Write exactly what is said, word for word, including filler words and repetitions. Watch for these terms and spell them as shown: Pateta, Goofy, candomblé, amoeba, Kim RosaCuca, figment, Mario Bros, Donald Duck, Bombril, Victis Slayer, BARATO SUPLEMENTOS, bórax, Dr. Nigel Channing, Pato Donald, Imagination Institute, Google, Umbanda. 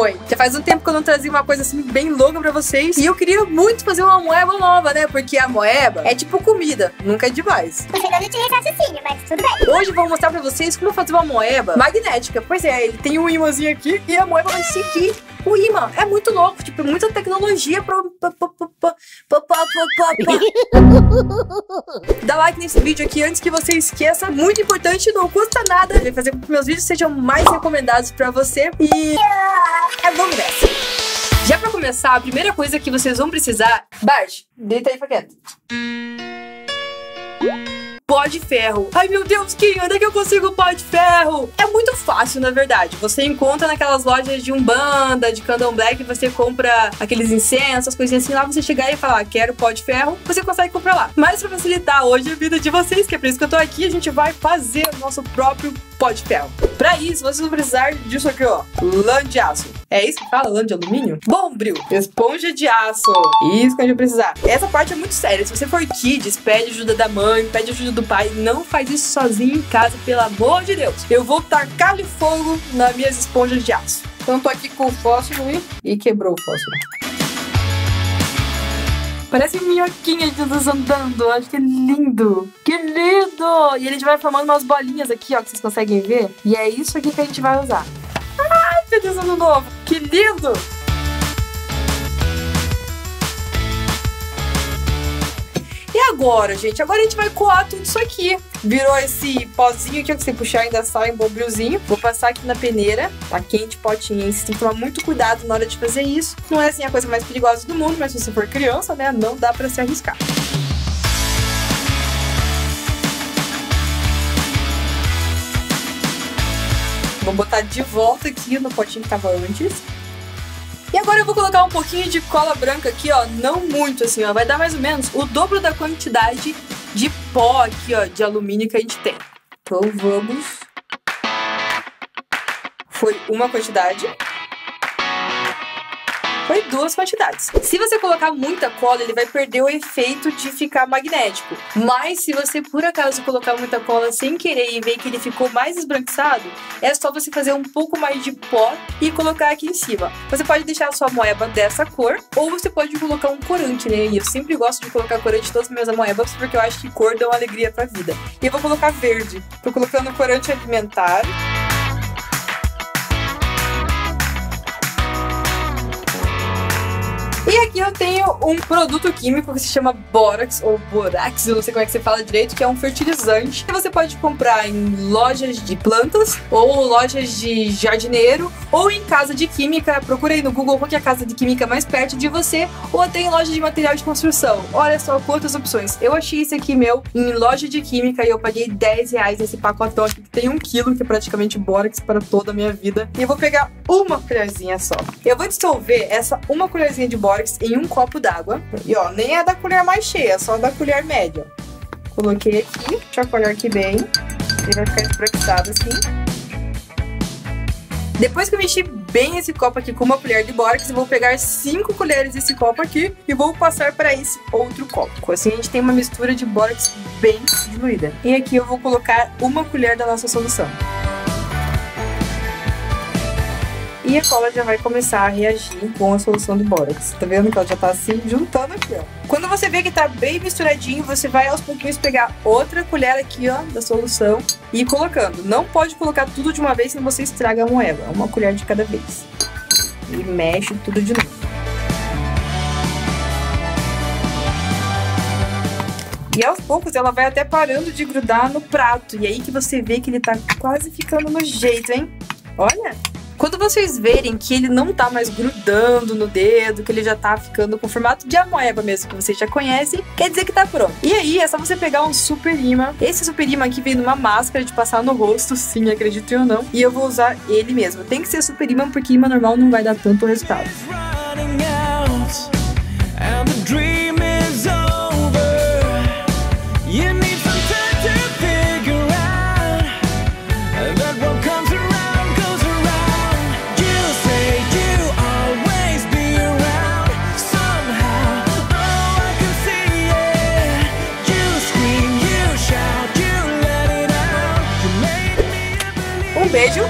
foi. Já faz um tempo que eu não trazia uma coisa assim bem louca pra vocês. E eu queria muito fazer uma moeba nova, né? Porque a moeba é tipo comida, nunca é demais. Você não tinha raciocínio, mas tudo bem. Hoje eu vou mostrar pra vocês como fazer uma moeba magnética. Pois é, ele tem um imãzinho aqui e a moeba vai seguir o imã. É muito louco, tipo, muita tecnologia pra... Dá like nesse vídeo aqui antes que você esqueça. Muito importante, não custa nada. Eu vou fazer com que meus vídeos sejam mais recomendados pra você. E... é bom dessa. Já pra começar, a primeira coisa que vocês vão precisar... Bart, deita aí pra quieto. Pó de ferro. Ai meu Deus, Kim, onde é que eu consigo pó de ferro? É muito fácil, na verdade. Você encontra naquelas lojas de Umbanda, de candomblé, que você compra aqueles incensos, coisinhas assim. Lá você chegar e falar, quero pó de ferro, você consegue comprar lá. Mas pra facilitar hoje a vida de vocês, que é por isso que eu tô aqui, a gente vai fazer o nosso próprio pó de ferro. Pra isso, vocês vão precisar disso aqui, ó. Lã de aço. É isso que fala? Lã de alumínio? Bombril. Esponja de aço. Isso que a gente vai precisar. Essa parte é muito séria. Se você for kids, pede ajuda da mãe, pede ajuda do pai. Não faz isso sozinho em casa, pelo amor de Deus. Eu vou tacar-lhe fogo nas minhas esponjas de aço. Então tô aqui com o fósforo e... e quebrou o fósforo. Parece minhoquinha de Jesus andando. Acho que é lindo. Que lindo! E ele vai formando umas bolinhas aqui, ó, que vocês conseguem ver. E é isso aqui que a gente vai usar. Ai, feliz ano novo! Que lindo! E agora, gente? Agora a gente vai coar tudo isso aqui. Virou esse pozinho aqui, ó, que você puxar ainda sai um bombrilzinho. Vou passar aqui na peneira, tá quente, potinho, hein? Você tem que tomar muito cuidado na hora de fazer isso. Não é assim a coisa mais perigosa do mundo, mas se você for criança, né, não dá pra se arriscar. Vou botar de volta aqui no potinho que tava antes. E agora eu vou colocar um pouquinho de cola branca aqui, ó, não muito assim, ó, vai dar mais ou menos o dobro da quantidade de pó aqui, ó, de alumínio que a gente tem. Então vamos... Foi uma quantidade... Foi duas quantidades. Se você colocar muita cola, ele vai perder o efeito de ficar magnético. Mas se você, por acaso, colocar muita cola sem querer e ver que ele ficou mais esbranquiçado, é só você fazer um pouco mais de pó e colocar aqui em cima. Você pode deixar a sua moeba dessa cor, ou você pode colocar um corante, né? E eu sempre gosto de colocar corante em todas as minhas moebas, porque eu acho que cor dá uma alegria pra vida. E eu vou colocar verde. Tô colocando corante alimentar. E aqui eu tenho um produto químico que se chama bórax ou bórax, eu não sei como é que você fala direito, que é um fertilizante que você pode comprar em lojas de plantas ou lojas de jardineiro ou em casa de química. Procura aí no Google qual que é a casa de química mais perto de você, ou até em loja de material de construção. Olha só quantas opções. Eu achei esse aqui meu em loja de química e eu paguei dez reais nesse pacotão que tem um quilo, que é praticamente bórax para toda a minha vida. E eu vou pegar uma colherzinha só. Eu vou dissolver essa uma colherzinha de bórax em um copo d'água. E ó, nem é da colher mais cheia, é só da colher média. Coloquei aqui, deixa eu colher aqui bem. Ele vai ficar esbranquiçado assim. Depois que eu enchi bem esse copo aqui com uma colher de bórax, eu vou pegar cinco colheres desse copo aqui e vou passar para esse outro copo. Assim a gente tem uma mistura de bórax bem diluída. E aqui eu vou colocar uma colher da nossa solução. E a cola já vai começar a reagir com a solução do bórax. Tá vendo que ela já tá assim, juntando aqui, ó. Quando você vê que tá bem misturadinho, você vai aos pouquinhos pegar outra colher aqui, ó, da solução e ir colocando. Não pode colocar tudo de uma vez, senão você estraga a moeba. Uma colher de cada vez. E mexe tudo de novo. E aos poucos ela vai até parando de grudar no prato. E aí que você vê que ele tá quase ficando no jeito, hein? Olha! Quando vocês verem que ele não tá mais grudando no dedo, que ele já tá ficando com o formato de amoeba mesmo, que vocês já conhecem, quer dizer que tá pronto. E aí, é só você pegar um super imã. Esse super imã aqui vem numa máscara de passar no rosto, sim, acredito ou não. E eu vou usar ele mesmo. Tem que ser super imã, porque imã normal não vai dar tanto resultado. Beijo!